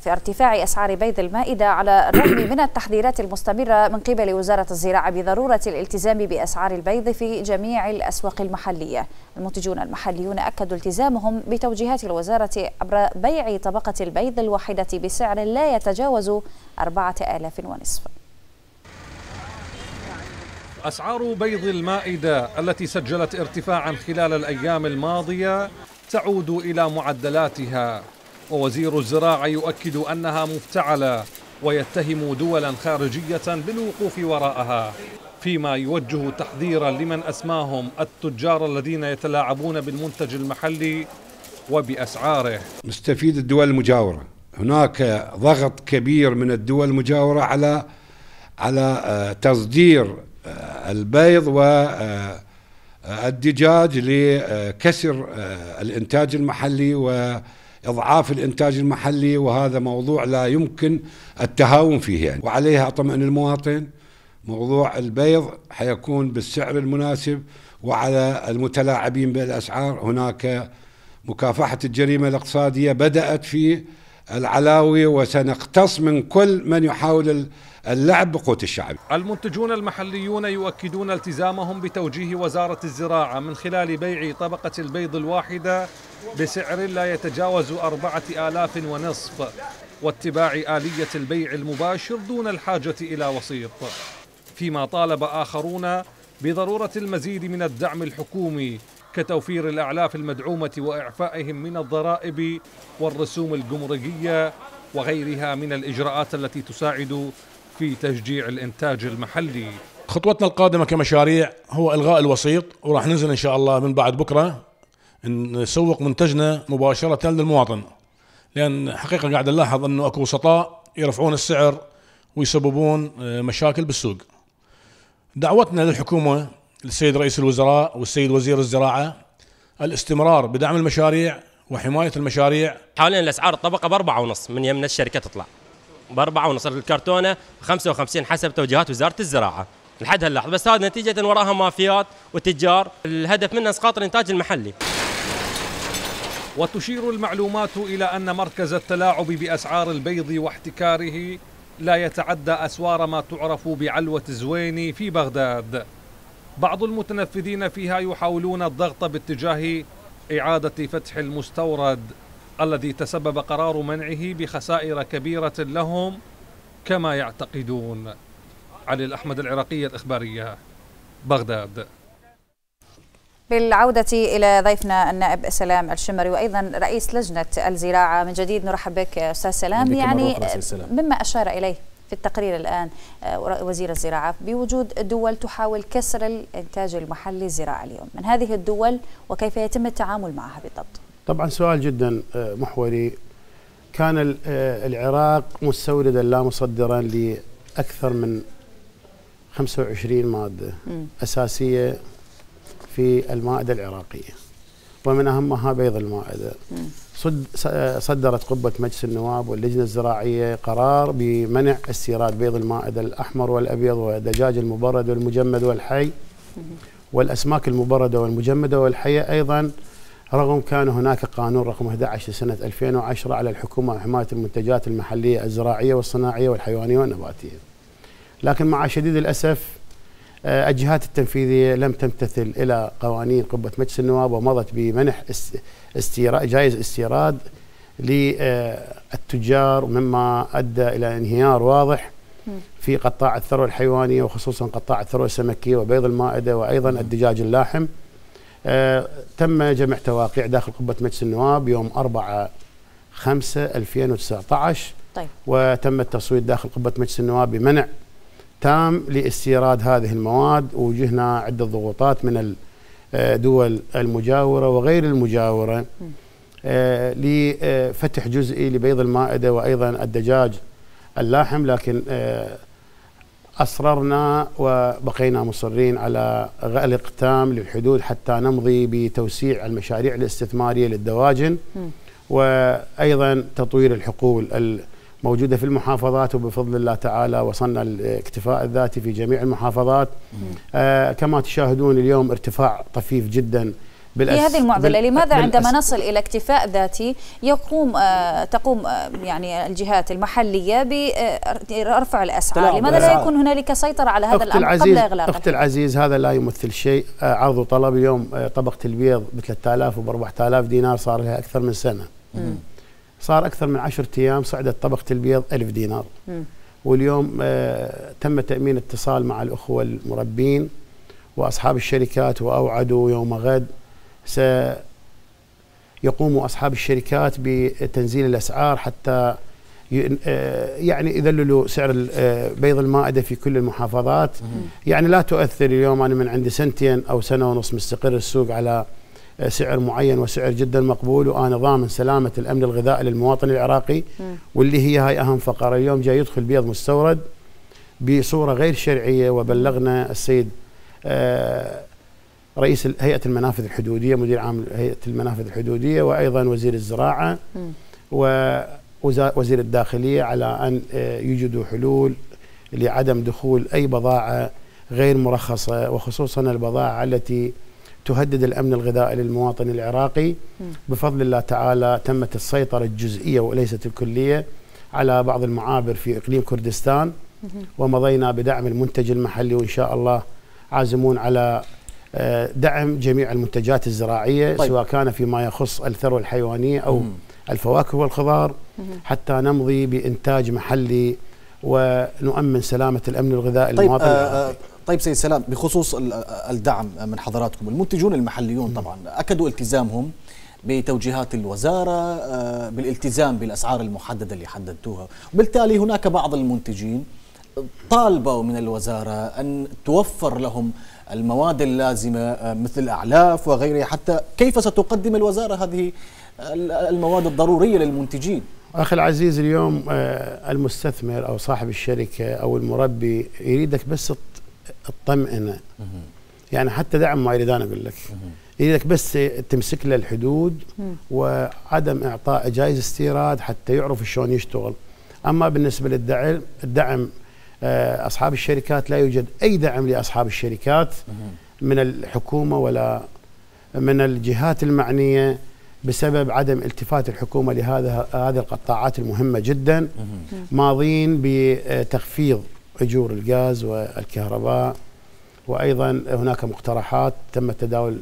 في ارتفاع أسعار بيض المائدة، على الرغم من التحذيرات المستمرة من قبل وزارة الزراعة بضرورة الالتزام بأسعار البيض في جميع الأسواق المحلية. المنتجون المحليون أكدوا التزامهم بتوجيهات الوزارة عبر بيع طبقة البيض الواحدة بسعر لا يتجاوز 4,500. أسعار بيض المائدة التي سجلت ارتفاعا خلال الأيام الماضية تعود إلى معدلاتها، ووزير الزراعة يؤكد أنها مفتعلة ويتهم دولا خارجية بالوقوف وراءها، فيما يوجه تحذيرا لمن أسماهم التجار الذين يتلاعبون بالمنتج المحلي وبأسعاره. نستفيد الدول المجاورة، هناك ضغط كبير من الدول المجاورة على تصدير البيض و الدجاج لكسر الإنتاج المحلي وإضعاف الإنتاج المحلي، وهذا موضوع لا يمكن التهاون فيه يعني. وعليها أطمئن المواطن، موضوع البيض حيكون بالسعر المناسب، وعلى المتلاعبين بالأسعار هناك مكافحة الجريمة الاقتصادية بدأت في العلاوي، وسنقتص من كل من يحاول اللعب بقوة الشعب. المنتجون المحليون يؤكدون التزامهم بتوجيه وزارة الزراعة من خلال بيع طبقة البيض الواحدة بسعر لا يتجاوز 4,500 واتباع آلية البيع المباشر دون الحاجة إلى وسيط، فيما طالب آخرون بضرورة المزيد من الدعم الحكومي كتوفير الأعلاف المدعومة وإعفائهم من الضرائب والرسوم الجمركية وغيرها من الإجراءات التي تساعد في تشجيع الإنتاج المحلي. خطوتنا القادمة كمشاريع هو إلغاء الوسيط، وراح ننزل إن شاء الله من بعد بكرة نسوق منتجنا مباشرة للمواطن، لأن حقيقة قاعد نلاحظ أنه أكو وسطاء يرفعون السعر ويسببون مشاكل بالسوق. دعوتنا للحكومة، السيد رئيس الوزراء والسيد وزير الزراعة، الاستمرار بدعم المشاريع وحماية المشاريع. حاليا الأسعار الطبقة 4.5 من يمن الشركة تطلع 4.5 الكرتونة، 55 حسب توجيهات وزارة الزراعة لحد هاللحظة، بس هذا نتيجة وراها مافيات وتجار الهدف منها اسقاط الإنتاج المحلي. وتشير المعلومات إلى أن مركز التلاعب بأسعار البيض واحتكاره لا يتعدى أسوار ما تعرف بعلوة زويني في بغداد. بعض المتنفذين فيها يحاولون الضغط باتجاه إعادة فتح المستورد الذي تسبب قرار منعه بخسائر كبيرة لهم كما يعتقدون. علي الأحمد، العراقية الإخبارية، بغداد. بالعودة إلى ضيفنا النائب سلام الشمري وأيضا رئيس لجنة الزراعة، من جديد نرحب بك أستاذ سلام. يعني مما أشار إليه في التقرير الآن وزير الزراعة بوجود دول تحاول كسر الإنتاج المحلي الزراعي اليوم، من هذه الدول وكيف يتم التعامل معها بالضبط؟ طبعا سؤال جدا محوري. كان العراق مستوردا لا مصدرا لأكثر من 25 مادة أساسية في المائدة العراقية، ومن أهمها بيض المائدة. صدرت قبة مجلس النواب واللجنة الزراعية قرار بمنع استيراد بيض المائدة الأحمر والأبيض والدجاج المبرد والمجمد والحي والأسماك المبردة والمجمدة والحية أيضا، رغم كان هناك قانون رقم 11 سنة 2010 على الحكومة لحماية المنتجات المحلية الزراعية والصناعية والحيوانية والنباتية، لكن مع شديد الأسف الجهات التنفيذية لم تمتثل إلى قوانين قبة مجلس النواب، ومضت بمنح جائز استيراد للتجار، مما أدى إلى انهيار واضح في قطاع الثروة الحيوانية وخصوصا قطاع الثروة السمكية وبيض المائدة وأيضا الدجاج اللاحم. تم جمع تواقيع داخل قبة مجلس النواب يوم 4/5/2019. طيب. وتم التصويت داخل قبة مجلس النواب بمنع تام لاستيراد هذه المواد، ووجهنا عدة ضغوطات من الدول المجاورة وغير المجاورة لفتح جزئي لبيض المائدة وأيضا الدجاج اللاحم، لكن أصررنا وبقينا مصرين على غلق تام للحدود حتى نمضي بتوسيع المشاريع الاستثمارية للدواجن وأيضا تطوير الحقول الموجودة في المحافظات، وبفضل الله تعالى وصلنا الاكتفاء الذاتي في جميع المحافظات. كما تشاهدون اليوم ارتفاع طفيف جدا في هذه المعضلة. لماذا عندما نصل إلى اكتفاء ذاتي تقوم يعني الجهات المحلية برفع الأسعار؟ لماذا لا يكون هنالك سيطرة على هذا الأمر قبل إغلاقه؟ أختي العزيز، هذا لا يمثل شيء. عرض وطلب. اليوم طبقة البيض ب 3000 وب 4000 دينار صار لها أكثر من سنة. صار أكثر من 10 أيام صعدت طبقة البيض 1000 دينار. واليوم تم تأمين اتصال مع الأخوة المربين وأصحاب الشركات، وأوعدوا يوم غد سيقوم أصحاب الشركات بتنزيل الأسعار حتى يعني يذللوا سعر بيض المائدة في كل المحافظات. يعني لا تؤثر. اليوم أنا من عندي سنتين أو سنة ونص مستقر السوق على سعر معين وسعر جدا مقبول، وأنا ضامن سلامة الأمن الغذائي للمواطن العراقي، واللي هي هاي أهم فقرة. اليوم جاي يدخل بيض مستورد بصورة غير شرعية، وبلغنا السيد رئيس هيئة المنافذ الحدودية، مدير عام هيئة المنافذ الحدودية، وأيضا وزير الزراعة ووزير الداخلية على أن يوجدوا حلول لعدم دخول أي بضاعة غير مرخصة، وخصوصا البضاعة التي تهدد الأمن الغذائي للمواطن العراقي. بفضل الله تعالى تمت السيطرة الجزئية وليست الكلية على بعض المعابر في إقليم كردستان، ومضينا بدعم المنتج المحلي، وإن شاء الله عازمون على دعم جميع المنتجات الزراعية. طيب. سواء كان فيما يخص الثروة الحيوانية أو الفواكه والخضار، حتى نمضي بإنتاج محلي ونؤمن سلامة الأمن الغذائي للمواطن. طيب سيد سلام، بخصوص الدعم من حضراتكم، المنتجون المحليون طبعا أكدوا التزامهم بتوجيهات الوزارة بالالتزام بالأسعار المحددة اللي حددتوها، وبالتالي هناك بعض المنتجين طالبوا من الوزارة أن توفر لهم المواد اللازمة مثل الأعلاف وغيرها. حتى كيف ستقدم الوزارة هذه المواد الضرورية للمنتجين؟ أخي العزيز، اليوم المستثمر أو صاحب الشركة أو المربي يريدك بس الطمأنة، يعني حتى دعم ما يريد. أنا أقول لك يريدك بس تمسك له الحدود وعدم إعطاء جائزة استيراد حتى يعرف شلون يشتغل. أما بالنسبة للدعم أصحاب الشركات، لا يوجد أي دعم لأصحاب الشركات من الحكومة ولا من الجهات المعنية، بسبب عدم التفات الحكومة لهذه القطاعات المهمة جدا. ماضين بتخفيض أجور الغاز والكهرباء، وأيضا هناك مقترحات تم التداول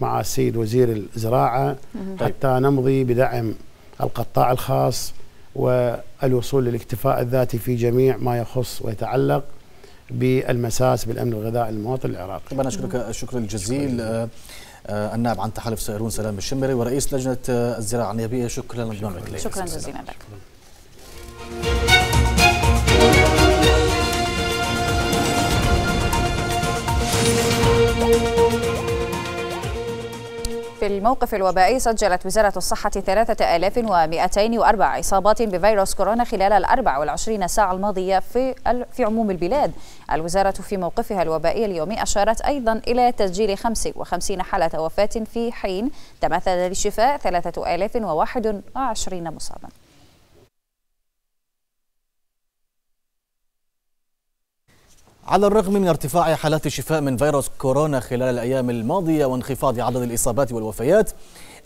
مع السيد وزير الزراعة حتى نمضي بدعم القطاع الخاص والوصول للاكتفاء الذاتي في جميع ما يخص ويتعلق بالمساس بالأمن الغذائي للمواطن العراقي. طبعا أنا أشكرك الشكر الجزيل. النائب عن تحالف صائرون سلام بشمري ورئيس لجنة الزراعة النيابية، شكرا لك. شكرا جزيلا لك. في الموقف الوبائي، سجلت وزارة الصحة 3204 إصابات بفيروس كورونا خلال ال 24 ساعة الماضية في عموم البلاد. الوزارة في موقفها الوبائي اليومي أشارت أيضا إلى تسجيل 55 حالة وفاة، في حين تمثل الشفاء 3021 مصابا. على الرغم من ارتفاع حالات الشفاء من فيروس كورونا خلال الأيام الماضية وانخفاض عدد الإصابات والوفيات،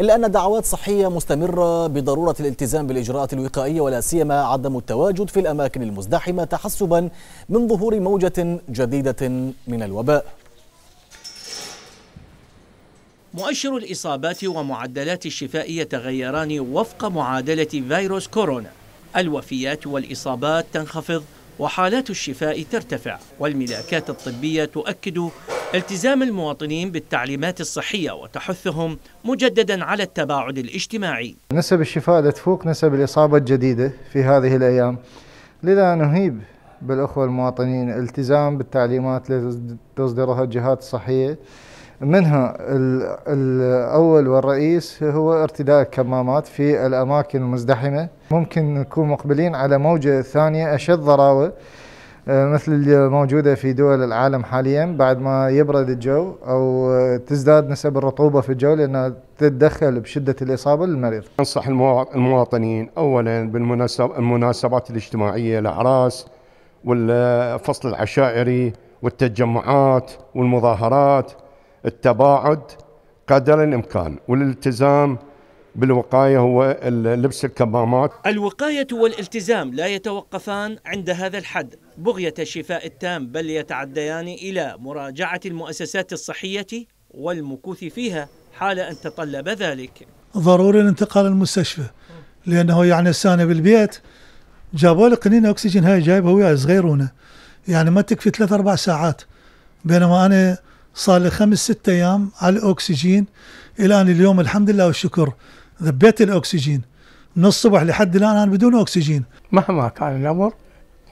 إلا أن دعوات صحية مستمرة بضرورة الالتزام بالإجراءات الوقائية، ولا سيما عدم التواجد في الأماكن المزدحمة تحسبا من ظهور موجة جديدة من الوباء. مؤشر الإصابات ومعدلات الشفاء يتغيران وفق معادلة فيروس كورونا. الوفيات والإصابات تنخفض وحالات الشفاء ترتفع، والملاكات الطبية تؤكد التزام المواطنين بالتعليمات الصحية وتحثهم مجددا على التباعد الاجتماعي. نسب الشفاء لا تفوق نسب الإصابة الجديدة في هذه الأيام، لذا نهيب بالأخوة المواطنين الالتزام بالتعليمات التي تصدرها الجهات الصحية، منها الأول والرئيس هو ارتداء الكمامات في الأماكن المزدحمة. ممكن نكون مقبلين على موجة ثانية أشد ضراوة مثل الموجودة في دول العالم حاليا، بعد ما يبرد الجو أو تزداد نسب الرطوبة في الجو، لأنها تتدخل بشدة الإصابة للمريض. أنصح المواطنين أولا بالمناسبات الاجتماعية، الأعراس والفصل العشائري والتجمعات والمظاهرات، التباعد قدر الإمكان، والالتزام بالوقاية هو لبس الكمامات. الوقاية والالتزام لا يتوقفان عند هذا الحد بغية الشفاء التام، بل يتعديان إلى مراجعة المؤسسات الصحية والمكوث فيها حال أن تطلب ذلك. ضروري الانتقال للمستشفى، لأنه يعني السنة بالبيت جابوا لي قنينة أكسجين هاي جايبها وياي صغيرونة، يعني ما تكفي 3-4 ساعات، بينما أنا صار لي 5-6 أيام على الأكسجين. إلى أن اليوم الحمد لله والشكر ذبيت الأكسجين من الصبح لحد الآن أنا بدون أكسجين. مهما كان الأمر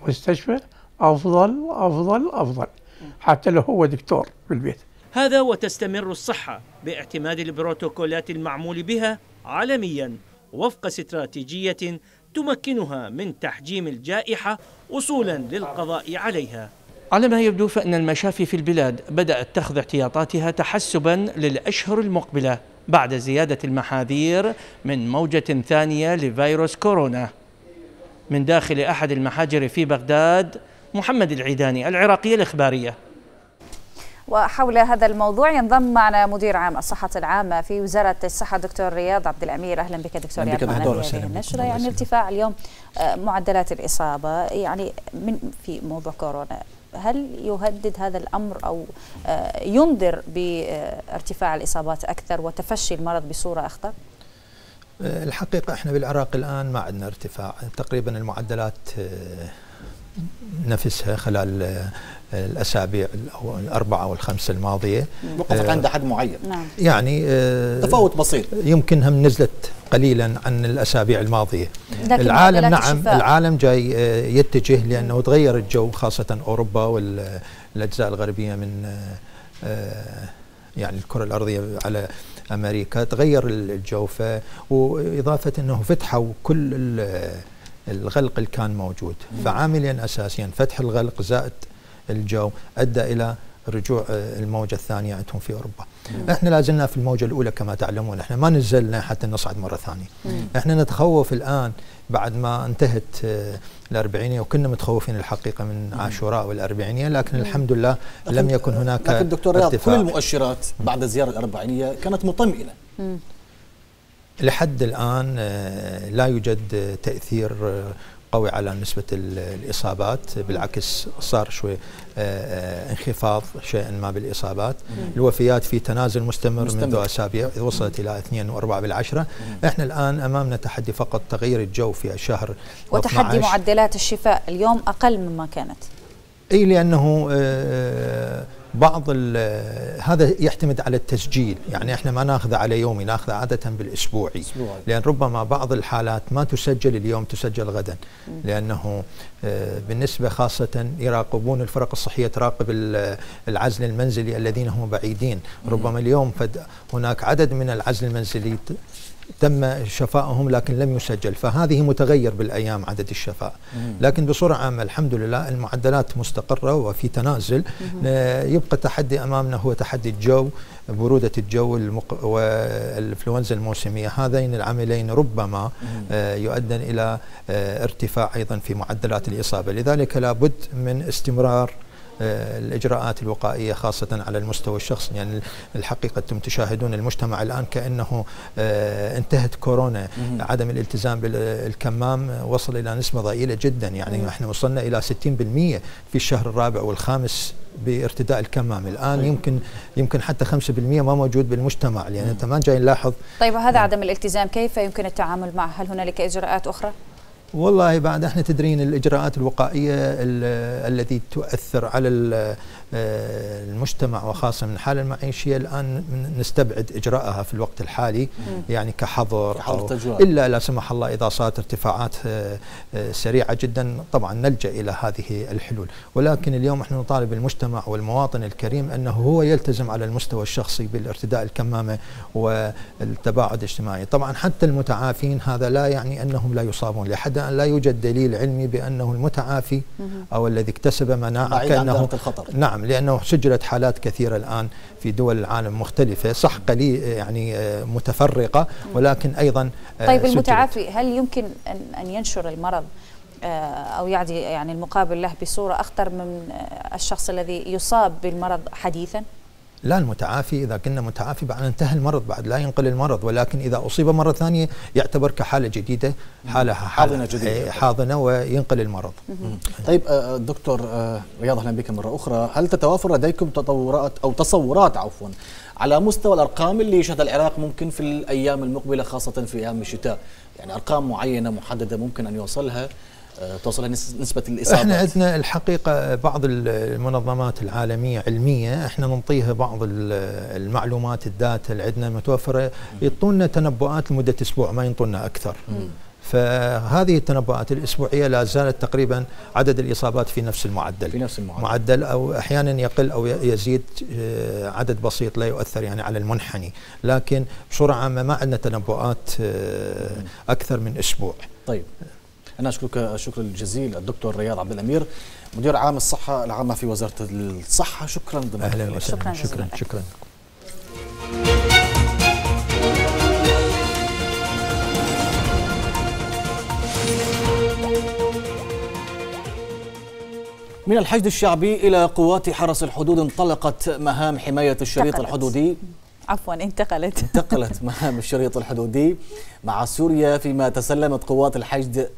مستشفى أفضل أفضل أفضل، حتى لو هو دكتور بالبيت. هذا وتستمر الصحة باعتماد البروتوكولات المعمول بها عالميا وفق استراتيجية تمكنها من تحجيم الجائحة وصولا للقضاء عليها. على ما يبدو فإن المشافي في البلاد بدأت تخذ احتياطاتها تحسبا للأشهر المقبلة بعد زيادة المحاذير من موجة ثانية لفيروس كورونا. من داخل أحد المحاجر في بغداد، محمد العيداني، العراقية الإخبارية. وحول هذا الموضوع ينضم معنا مدير عام الصحة العامة في وزارة الصحة دكتور رياض عبد الأمير. أهلا بك دكتور رياض معنا في هذه النشرة. يعني ارتفاع اليوم معدلات الإصابة يعني في موضوع كورونا، هل يهدد هذا الأمر أو ينذر بارتفاع الإصابات أكثر وتفشي المرض بصورة أخطر؟ الحقيقة احنا بالعراق الآن ما عندنا ارتفاع، تقريبا المعدلات نفسها خلال الأسابيع أو الأربعة أو الخمسة الماضية، وقفت عند حد معين. نعم. يعني تفاوت بسيط يمكن هم نزلت قليلا عن الأسابيع الماضية. العالم نعم العالم جاي يتجه لأنه تغير الجو، خاصة أوروبا والأجزاء الغربية من يعني الكرة الأرضية على أمريكا، تغير الجو، وإضافة أنه فتحوا كل الغلق اللي كان موجود، فعامليا أساسيا فتح الغلق زائد الجو أدى إلى رجوع الموجة الثانية عندهم في أوروبا. إحنا لازلنا في الموجة الأولى كما تعلمون، إحنا ما نزلنا حتى نصعد مرة ثانية. إحنا نتخوف الآن بعد ما انتهت الأربعينية، وكنا متخوفين الحقيقة من عاشوراء والأربعينية، لكن الحمد لله لم يكن هناك. لكن دكتور رياض كل المؤشرات بعد زيارة الأربعينية كانت مطمئنة. لحد الآن لا يوجد تأثير قوي على نسبة الإصابات، بالعكس صار شوي انخفاض شيئا ما بالإصابات. الوفيات في تنازل مستمر. منذ أسابيع وصلت إلى 2.4%. إحنا الآن أمامنا تحدي فقط تغيير الجو في الشهر، وتحدي معدلات الشفاء اليوم أقل مما كانت. أي لأنه بعض هذا يعتمد على التسجيل، يعني احنا ما ناخذه على يومي، ناخذه عادة بالاسبوعي، لان ربما بعض الحالات ما تسجل اليوم تسجل غدا، لانه بالنسبة خاصة يراقبون الفرق الصحية تراقب العزل المنزلي الذين هم بعيدين، ربما اليوم هناك عدد من العزل المنزلي تم شفائهم لكن لم يسجل، فهذه متغير بالأيام عدد الشفاء. لكن بصورة عامة الحمد لله المعدلات مستقرة وفي تنازل. يبقى تحدي أمامنا هو تحدي الجو، برودة الجو والإنفلونزا الموسمية، هذين العاملين ربما يؤدي إلى ارتفاع أيضا في معدلات الإصابة، لذلك لابد من استمرار الإجراءات الوقائية خاصة على المستوى الشخصي. يعني الحقيقة أنتم تشاهدون المجتمع الآن كأنه انتهت كورونا، عدم الالتزام بالكمام وصل إلى نسبة ضئيلة جدا، يعني احنا وصلنا إلى 60% في الشهر الرابع والخامس بارتداء الكمام، الآن يمكن حتى 5% ما موجود بالمجتمع، يعني انت ما جاي نلاحظ. طيب هذا عدم الالتزام كيف يمكن التعامل معه؟ هل هنالك إجراءات أخرى؟ والله بعد احنا تدرين الاجراءات الوقائيه التي تؤثر على المجتمع وخاصه من الحاله المعيشيه الان نستبعد اجراءها في الوقت الحالي، يعني كحظر أو الا لا سمح الله اذا صارت ارتفاعات سريعه جدا طبعا نلجا الى هذه الحلول، ولكن اليوم احنا نطالب المجتمع والمواطن الكريم انه هو يلتزم على المستوى الشخصي بالارتداء الكمامه والتباعد الاجتماعي. طبعا حتى المتعافين هذا لا يعني انهم لا يصابون، لحد لا يوجد دليل علمي بأنه المتعافي أو الذي اكتسب مناعة كأنه نعم، لأنه سجلت حالات كثيرة الآن في دول العالم مختلفة، صح قليل يعني متفرقة ولكن أيضا. طيب المتعافي هل يمكن أن ينشر المرض أو يعني المقابل له بصورة أخطر من الشخص الذي يصاب بالمرض حديثا؟ لا، المتعافي إذا كنا متعافي بعد انتهى المرض، بعد لا ينقل المرض، ولكن إذا أصيب مرة ثانية يعتبر كحالة جديدة، حالة حاضنة وينقل المرض. طيب دكتور رياض، أهلا بك مرة أخرى. هل تتوافر لديكم تطورات أو تصورات عفوا على مستوى الأرقام اللي يشهد العراق ممكن في الأيام المقبلة خاصة في أيام الشتاء، يعني أرقام معينة محددة ممكن أن يوصلها توصلها نسبة الإصابة؟ احنا عندنا الحقيقة بعض المنظمات العالمية علمية احنا نعطيها بعض المعلومات الداتا اللي عندنا متوفرة، يعطونا تنبؤات لمدة أسبوع ما ينطونا أكثر. فهذه التنبؤات الأسبوعية لا زالت تقريبا عدد الإصابات في نفس المعدل معدل أو أحيانا يقل أو يزيد عدد بسيط لا يؤثر يعني على المنحني، لكن بسرعة ما عندنا تنبؤات أكثر من أسبوع. طيب أنا أشكرك الشكر الجزيل الدكتور رياض عبد الأمير، مدير عام الصحة العامة في وزارة الصحة. شكرا جزيلا. أهلا وسهلا. شكرا. من الحشد الشعبي إلى قوات حرس الحدود انطلقت مهام حماية الشريط الحدودي. انتقلت مهام الشريط الحدودي مع سوريا، فيما تسلمت قوات الحشد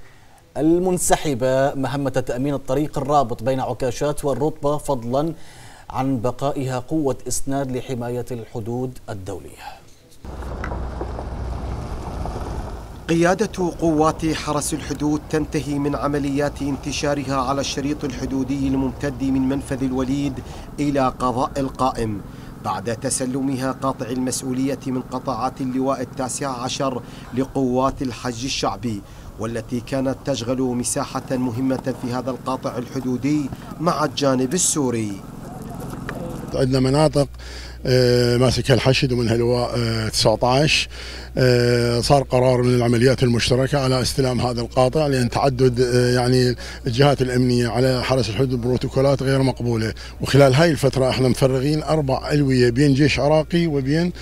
المنسحبة مهمة تأمين الطريق الرابط بين عكاشات والرطبة، فضلا عن بقائها قوة إسناد لحماية الحدود الدولية. قيادة قوات حرس الحدود تنتهي من عمليات انتشارها على الشريط الحدودي الممتد من منفذ الوليد إلى قضاء القائم، بعد تسلمها قاطع المسؤولية من قطاعات اللواء ال19 لقوات الحج الشعبي، والتي كانت تشغل مساحة مهمة في هذا القاطع الحدودي مع الجانب السوري. عندنا مناطق ماسكها الحشد ومنها لواء 19. صار قرار من العمليات المشتركة على استلام هذا القاطع، لأن تعدد يعني الجهات الأمنية على حرس الحدود بروتوكولات غير مقبولة. وخلال هاي الفترة احنا مفرغين 4 ألوية بين جيش عراقي وبين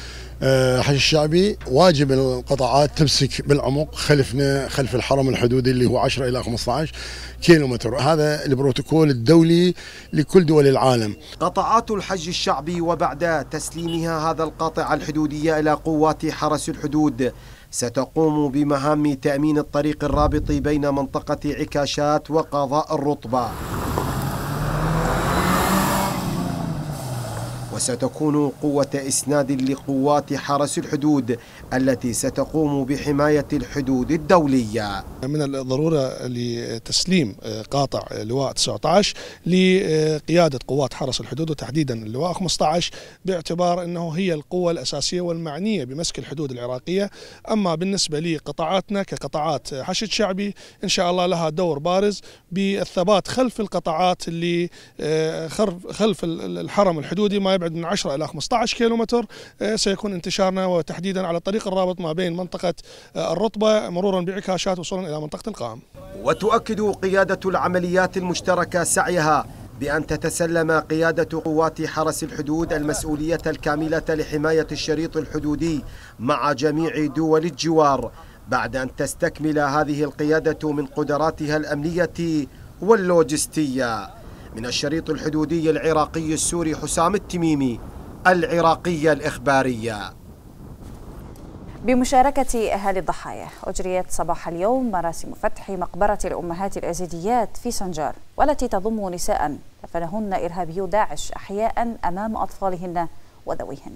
حشد الشعبي. واجب القطاعات تمسك بالعمق خلفنا، خلف الحرم الحدودي اللي هو 10 إلى 15 كيلومتر. هذا البروتوكول الدولي لكل دول العالم. قطاعات الحج الشعبي وبعد تسليمها هذا القاطع الحدودي إلى قوات حرس الحدود ستقوم بمهام تأمين الطريق الرابط بين منطقة عكاشات وقضاء الرطبة، وستكون قوة إسناد لقوات حرس الحدود التي ستقوم بحماية الحدود الدولية. من الضرورة لتسليم قاطع لواء 19 لقيادة قوات حرس الحدود، وتحديدا اللواء 15، باعتبار أنه هي القوة الأساسية والمعنية بمسك الحدود العراقية. أما بالنسبة لقطاعاتنا كقطاعات حشد شعبي إن شاء الله لها دور بارز بالثبات خلف القطاعات اللي خلف الحرم الحدودي ما يبعد من 10 إلى 15 كيلومتر. سيكون انتشارنا وتحديدا على الطريق الرابط ما بين منطقة الرطبة مرورا بعكاشات وصولا إلى منطقة القائم. وتؤكد قيادة العمليات المشتركة سعيها بأن تتسلم قيادة قوات حرس الحدود المسؤولية الكاملة لحماية الشريط الحدودي مع جميع دول الجوار، بعد أن تستكمل هذه القيادة من قدراتها الأمنية واللوجستية. من الشريط الحدودي العراقي السوري، حسام التميمي، العراقية الإخبارية. بمشاركة أهالي الضحايا أجريت صباح اليوم مراسم فتح مقبرة الأمهات الأزيديات في سنجار، والتي تضم نساء دفنهن إرهابيو داعش أحياء أمام أطفالهن وذويهن.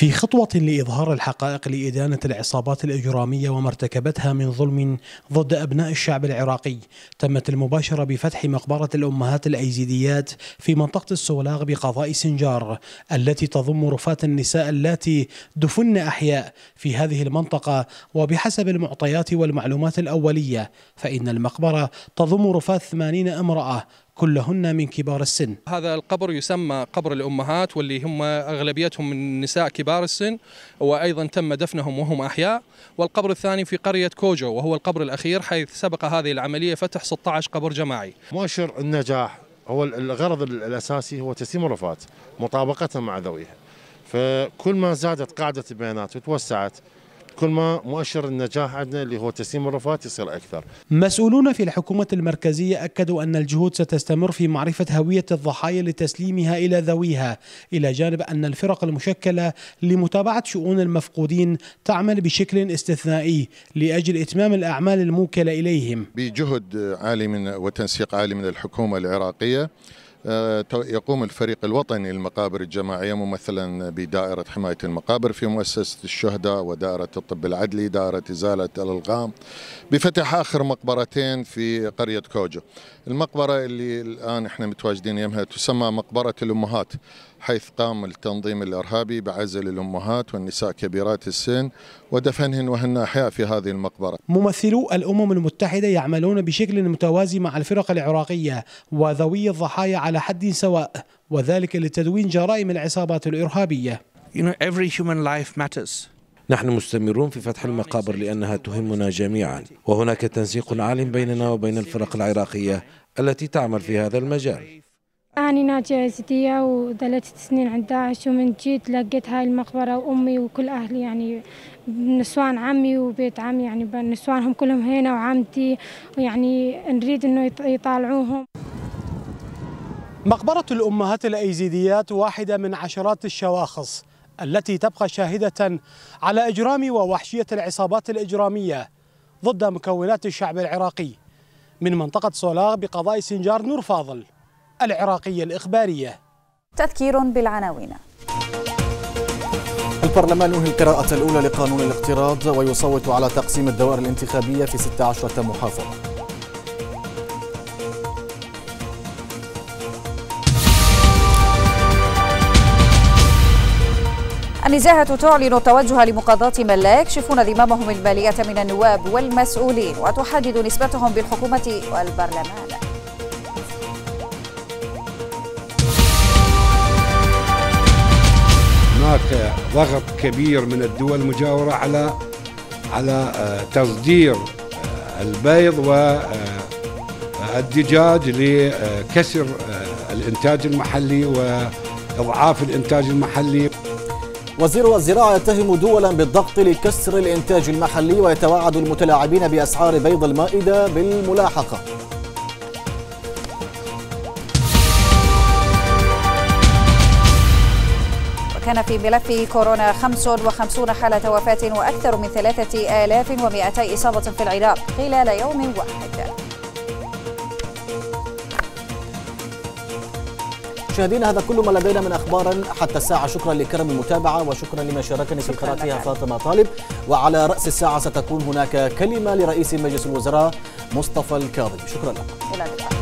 في خطوة لإظهار الحقائق لإدانة العصابات الإجرامية وما ارتكبتها من ظلم ضد أبناء الشعب العراقي، تمت المباشرة بفتح مقبرة الأمهات الأيزيديات في منطقة السولاغ بقضاء سنجار، التي تضم رفات النساء اللاتي دفن أحياء في هذه المنطقة. وبحسب المعطيات والمعلومات الأولية فإن المقبرة تضم رفات 80 امرأة كلهن من كبار السن. هذا القبر يسمى قبر الأمهات، واللي هم أغلبيتهم من نساء كبار السن، وأيضا تم دفنهم وهم أحياء. والقبر الثاني في قرية كوجو، وهو القبر الأخير حيث سبق هذه العملية فتح 16 قبر جماعي. مؤشر النجاح هو الغرض الأساسي هو تسليم الرفات مطابقتها مع ذويها، فكل ما زادت قاعدة البيانات وتوسعت كل ما مؤشر النجاح عندنا اللي هو تسليم الرفات يصير أكثر. مسؤولون في الحكومة المركزية أكدوا أن الجهود ستستمر في معرفة هوية الضحايا لتسليمها إلى ذويها، إلى جانب أن الفرق المشكلة لمتابعة شؤون المفقودين تعمل بشكل استثنائي لأجل إتمام الأعمال الموكلة إليهم. بجهد عالي وتنسيق عالي من الحكومة العراقية، يقوم الفريق الوطني للمقابر الجماعية ممثلا بدائرة حماية المقابر في مؤسسة الشهداء ودائرة الطب العدلي، دائرة إزالة الألغام، بفتح آخر مقبرتين في قرية كوجو. المقبرة اللي الآن احنا متواجدين يمها تسمى مقبرة الأمهات، حيث قام التنظيم الإرهابي بعزل الأمهات والنساء كبيرات السن ودفنهن وهن أحياء في هذه المقبرة. ممثلو الأمم المتحدة يعملون بشكل متوازي مع الفرق العراقية وذوي الضحايا على حد سواء، وذلك لتدوين جرائم العصابات الإرهابية. نحن مستمرون في فتح المقابر لأنها تهمنا جميعا، وهناك تنسيق عالم بيننا وبين الفرق العراقية التي تعمل في هذا المجال. أنا ناجية يزيدية وظلت 6 سنين عند داعش، ومن جيت لقيت هاي المقبرة، وأمي وكل أهلي يعني نسوان عمي وبيت عمي يعني نسوانهم كلهم هنا وعمتي، ويعني نريد إنه يطالعوهم. مقبرة الأمهات الأيزيديات واحدة من عشرات الشواخص التي تبقى شاهدة على إجرام ووحشية العصابات الإجرامية ضد مكونات الشعب العراقي. من منطقة سولاغ بقضاء سنجار، نور فاضل، العراقية الإخبارية. تذكير بالعناوين. البرلمان ينهي القراءة الأولى لقانون الاقتراض ويصوت على تقسيم الدوائر الانتخابية في 16 محافظة. النزاهة تعلن التوجه لمقاضاة من لا يكشفون ذمامهم المالية من النواب والمسؤولين، وتحدد نسبتهم بالحكومة والبرلمان. هناك ضغط كبير من الدول المجاورة على تصدير البيض والدجاج لكسر الإنتاج المحلي وإضعاف الإنتاج المحلي. وزير الزراعة يتهم دولا بالضغط لكسر الإنتاج المحلي، ويتوعد المتلاعبين بأسعار بيض المائدة بالملاحقة. كان في ملف كورونا 55 حالة وفاة وأكثر من 3200 إصابة في العراق خلال يوم واحد. مشاهدينا، هذا كل ما لدينا من أخبار حتى الساعة. شكرا لكرم المتابعة، وشكرا لمن شاركني في قراءتها فاطمة طالب. وعلى رأس الساعة ستكون هناك كلمة لرئيس مجلس الوزراء مصطفى الكاظمي. شكرا لك.